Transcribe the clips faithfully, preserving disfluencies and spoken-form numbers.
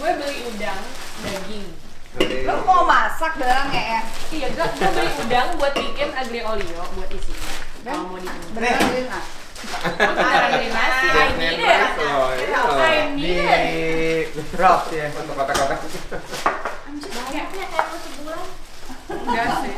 Gue beli udang, daging. Lo mau masak barangnya ya? Iya, gue, gue beli udang buat bikin aglio-olio buat isinya. Kalau mau dibuat beneran beli nggak? Nasi, I need it. I need it. Rock ya, untuk kata-kata. Anjir, banyaknya kayak lo sebulan. Enggak sih.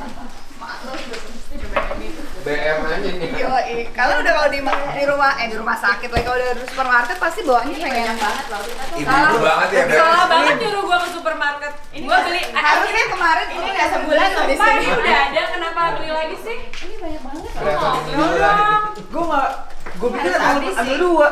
B M aja nih. Yoi, kalau udah kalau di, di rumah eh di rumah sakit lagi, kalau udah di supermarket pasti bawanya pengen banget loh. Ibu banget ya. Salah banget nyuruh gua ke supermarket. Ini gua beli harusnya kemarin ini udah sebulan loh di sini. Udah ada, kenapa beli lagi sih? Ini banyak banget. Gua enggak gua pikir ada dua.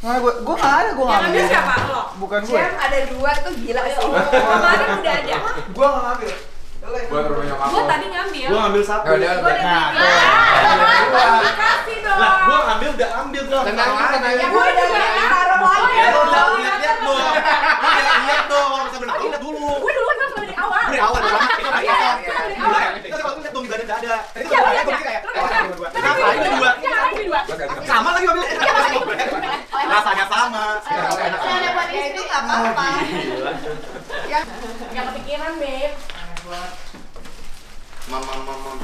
Nah, gua gua enggak ada, gua enggak ambil. Yang ada siapa lo? Bukan gua. Yang ada dua tuh gila sih. Kemarin udah ada. Gua enggak ambil. Buat rumahnya aku. Gua tadi ngambil. Gua ngambil satu. Gua udah ambil. Nah, kasih dong. Lah, gua ngambil udah ambil dong. Tenang aja. Gua udah taruh lagi. Udah lihat dong. Udah lihat dong. Sebentar lihat dulu. Gua duluan dong dari awal. Dari awal dong. Iya. Dari awal. Kita coba lihat dong di badan enggak ada. Tadi gua kayak ini dua. Ini dua. Sama lagi ambil. Rasanya sama. Rasanya itu enggak apa-apa. Ya. Enggak kepikiran, Beb. Mama, mama.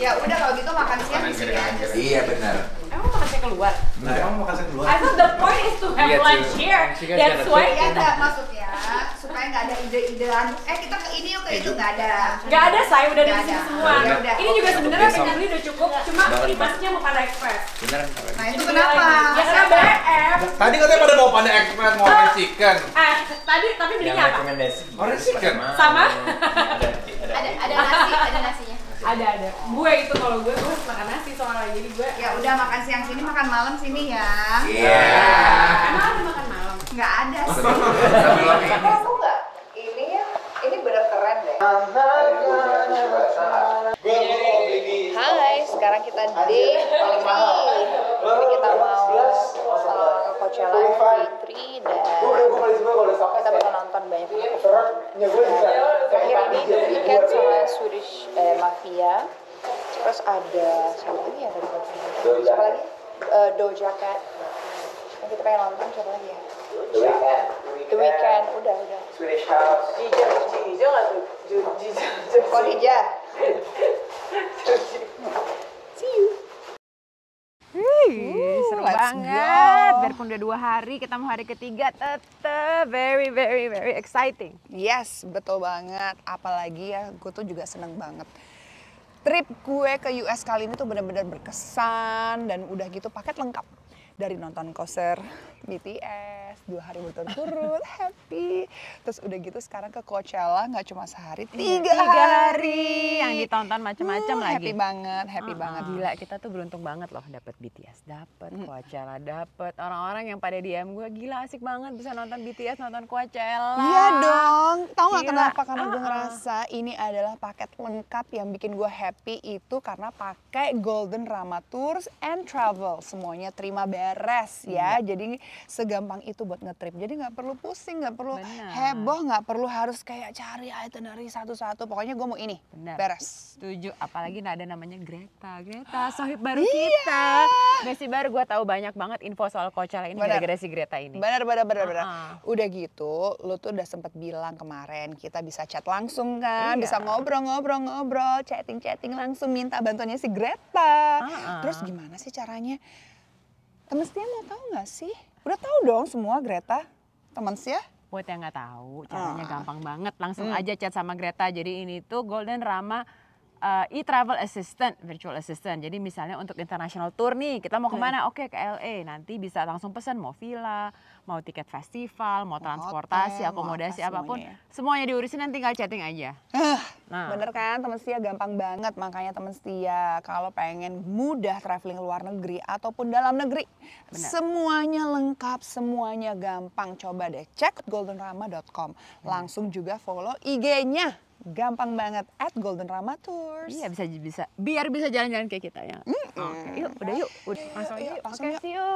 Ya udah kalau gitu makan siang di sini aja sih. Iya benar. Emang makan siang keluar? Nah, emang makan siang keluar. I thought the point is to have lunch here. That's why kita maksudnya supaya nggak ada ide-idean. Eh kita ke ini yuk ke itu nggak ada. Nggak ada, saya udah di sini semua. Ini juga sebenarnya pengen beli udah cukup. Cuma masnya mau Panda Express. Benar. Nah itu kenapa? Ya karena B M. Tadi katanya pada mau Panda Express mau orange chicken. Eh tadi tapi belinya apa? Orange chicken. Sama? Ada ada nasi, ada nasinya. Ada ada. Gue itu kalau gue gue makan nasi soalnya jadi gue. Ya udah makan siang sini, makan malam sini ya. Iya. Emang ada makan malam? Nggak ada sih. Tahu nggak? Ini ya, ini bener keren deh. Hai, sekarang kita di paling mahal. Jadi kita mau Coachella V tiga dan kita bakal nonton banyak film. Terakhir ini The Weeknd sama Swedish Mafia. Terus ada siapa lagi ya dari Golden? Siapa lagi? Doja Cat. Yang kita pengen nonton siapa lagi ya? The Weeknd. Udah udah. Swedish House. Jija, Jija nggak tuh? Jija. Kok Jija? See you. Hei, seru banget. Biarpun udah dua hari, kita mau hari ketiga tetep very very very exciting. Yes, betul banget. Apalagi ya, gue tuh juga seneng banget. Trip gue ke U S kali ini tuh bener-bener berkesan dan udah gitu paket lengkap. Dari nonton konser B T S dua hari berturut-turut, happy. Terus udah gitu sekarang ke Coachella nggak cuma sehari, tiga, tiga hari. hari yang ditonton macam-macam uh, lagi. Happy banget, happy uh -huh. banget. Gila, kita tuh beruntung banget loh dapat B T S, dapat hmm. Coachella, dapat orang-orang yang pada D M gue gila asik banget bisa nonton B T S, nonton Coachella. Iya dong. Tahu nggak kenapa? Karena uh -huh. gue ngerasa ini adalah paket lengkap yang bikin gue happy itu karena pakai Golden Rama Tours and Travel, semuanya terima beres. Beres ya, hmm. jadi segampang itu buat ngetrip. Jadi nggak perlu pusing, nggak perlu Bener. heboh, nggak perlu harus kayak cari itinerary satu-satu. Pokoknya gue mau ini, Bener. beres. Setuju, apalagi ada namanya Greta. Greta, sohib baru yeah. kita. Besi baru, gue tahu banyak banget info soal Coachella ini gara-gara si Greta ini. Bener, bener, bener, uh -huh. bener. Udah gitu, lo tuh udah sempet bilang kemarin kita bisa chat langsung kan, iya. bisa ngobrol-ngobrol-ngobrol, chatting-chatting langsung minta bantuannya si Greta. Uh -huh. Terus gimana sih caranya? Temen setia mau tahu nggak sih? Udah tahu dong semua Greta, temen setia. Buat yang nggak tahu, caranya ah. gampang banget. Langsung hmm. aja chat sama Greta. Jadi ini tuh Golden Rama uh, e-travel assistant, virtual assistant. Jadi misalnya untuk international tour nih, kita mau kemana? Hmm. Oke, ke L A. Nanti bisa langsung pesan mau villa, mau tiket festival, mau transportasi, hotel, akomodasi, apa, apapun. Semuanya. semuanya diurusin nanti tinggal chatting aja. Uh. Nah. Bener kan temen setia gampang banget, makanya temen setia kalau pengen mudah traveling luar negeri ataupun dalam negeri. Bener. Semuanya lengkap, semuanya gampang. Coba deh cek golden rama dot com. Langsung juga follow I G-nya. Gampang banget at Golden Rama Tours. Iya bisa bisa biar bisa jalan-jalan kayak kita ya. Mm. Oke, okay, yuk udah yuk. Udah langsung yuk. Oke, okay, see you.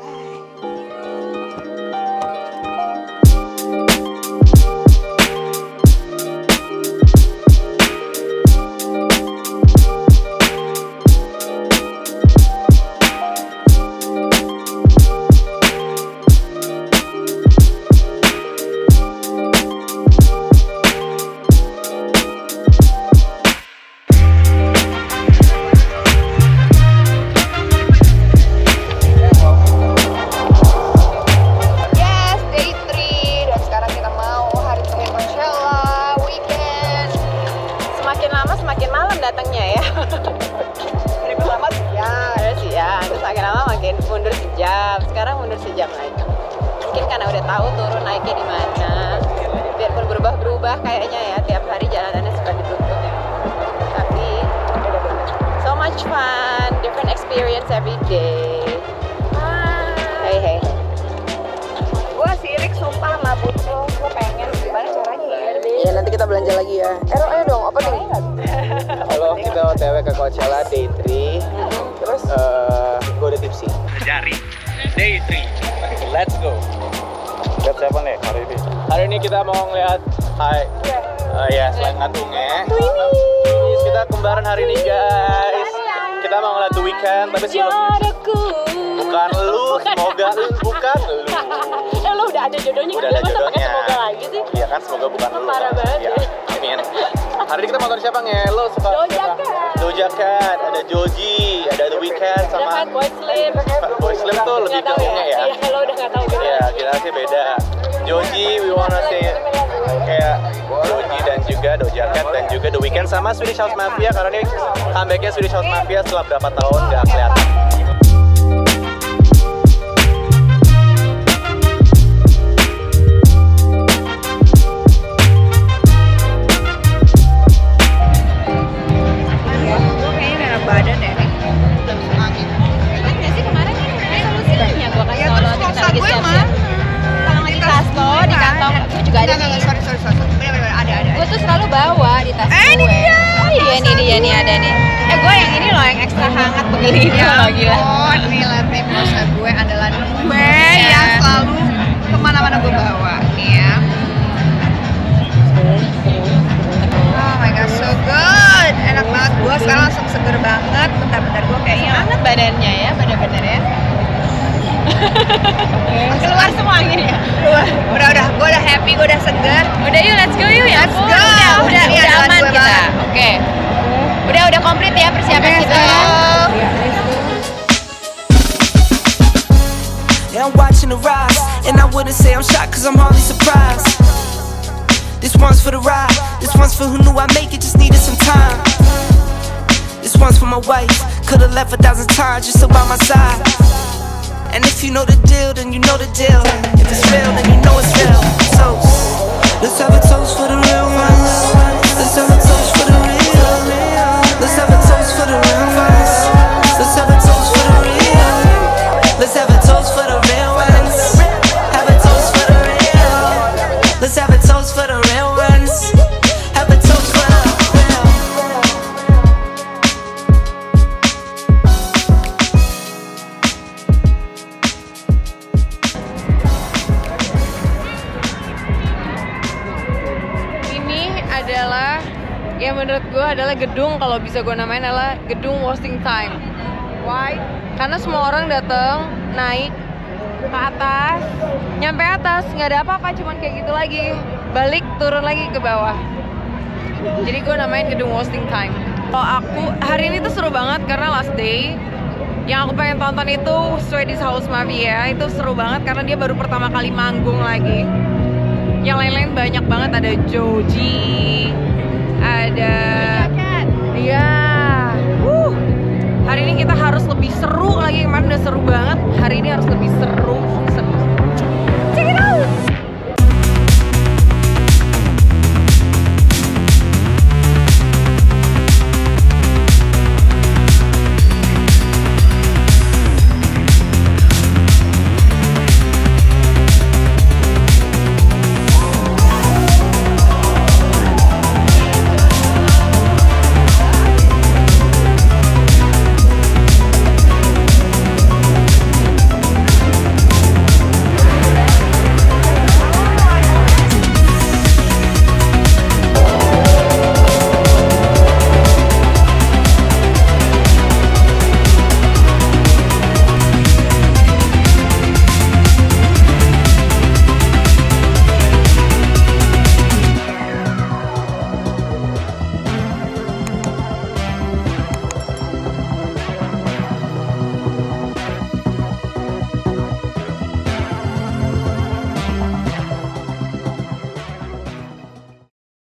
Bye. sejam lagi. Mungkin karena udah tahu turun naiknya di mana. Biarpun berubah-berubah kayaknya ya, tiap hari jalanannya suka ditutup. Tapi so much fun, different experience every day. Hai hai. Gua sirik sumpah sama Buclo, gua pengen gimana caranya ya? Ya nanti kita belanja lagi ya. Ero ayo dong, apa nih? Kalau kita O T W ke Coachella day three, terus uh, gua udah tipsy. Sejari day three. Let's go. Lihat siapa nih hari ini? Hari ini kita mau ngeliat hai uh, ya selain ngantungnya kita kembaran hari ini guys. Kita mau ngeliat The Weeknd, tapi sebelumnya bukan lu, semoga lu, bukan lu. Eh lu udah ada jodohnya, udah ada jodohnya. Semoga lagi sih. Iya kan, semoga bukan lu. Parah banget ya. Amin. Hari ini kita nonton siapa nge? Lo suka Doja Cat. Doja Cat, ada Joji, ada The Weeknd sama Boy Slim. Boy Slim tuh lebih ke umumnya ya. Iya, lo udah enggak tahu gitu. Iya, kita sih beda. Joji, we wanna say kayak Joji dan juga Doja Cat dan juga The Weeknd sama Swedish House Mafia, karena ini comeback-nya Swedish House Mafia setelah berapa tahun enggak kelihatan. Badannya ya, bener-bener ya. Keluar semua anginnya. Keluar. Udah udah, gue udah happy, gue udah segar. Udah yuk, let's go yuk ya. Let's go. Udah udah, udah, udah aman kita. Oke. Okay. Udah udah komplit ya persiapan okay, kita so. Ya. Yeah, I'm watching the rise, and I wouldn't say I'm shocked 'cause I'm hardly surprised. This one's for the ride, this one's for who knew I make it, just needed some time. This one's for my wife, could have left a thousand times just about my side. And if you know the deal, then you know the deal. If it's real, then you know it's real. Toast, let's have a toast for the real ones. Let's have a toast for the real. Let's have a toast for the real ones. Let's have a toast for the real. Let's have a toast for the real ones. Have a toast for the real. Let's have a toast for the real ones. Have a toast for the ya menurut gue adalah gedung, kalau bisa gue namain adalah gedung wasting time. Why? Karena semua orang datang, naik ke atas, nyampe atas, nggak ada apa-apa, cuman kayak gitu lagi, balik turun lagi ke bawah. Jadi gue namain gedung wasting time. Kalau aku hari ini tuh seru banget karena last day. Yang aku pengen tonton itu Swedish House Mafia, itu seru banget karena dia baru pertama kali manggung lagi. Yang lain-lain banyak banget, ada Joji, ada dia. Wuh, hari ini kita harus lebih seru lagi. Kemarin udah seru banget, hari ini harus lebih seru.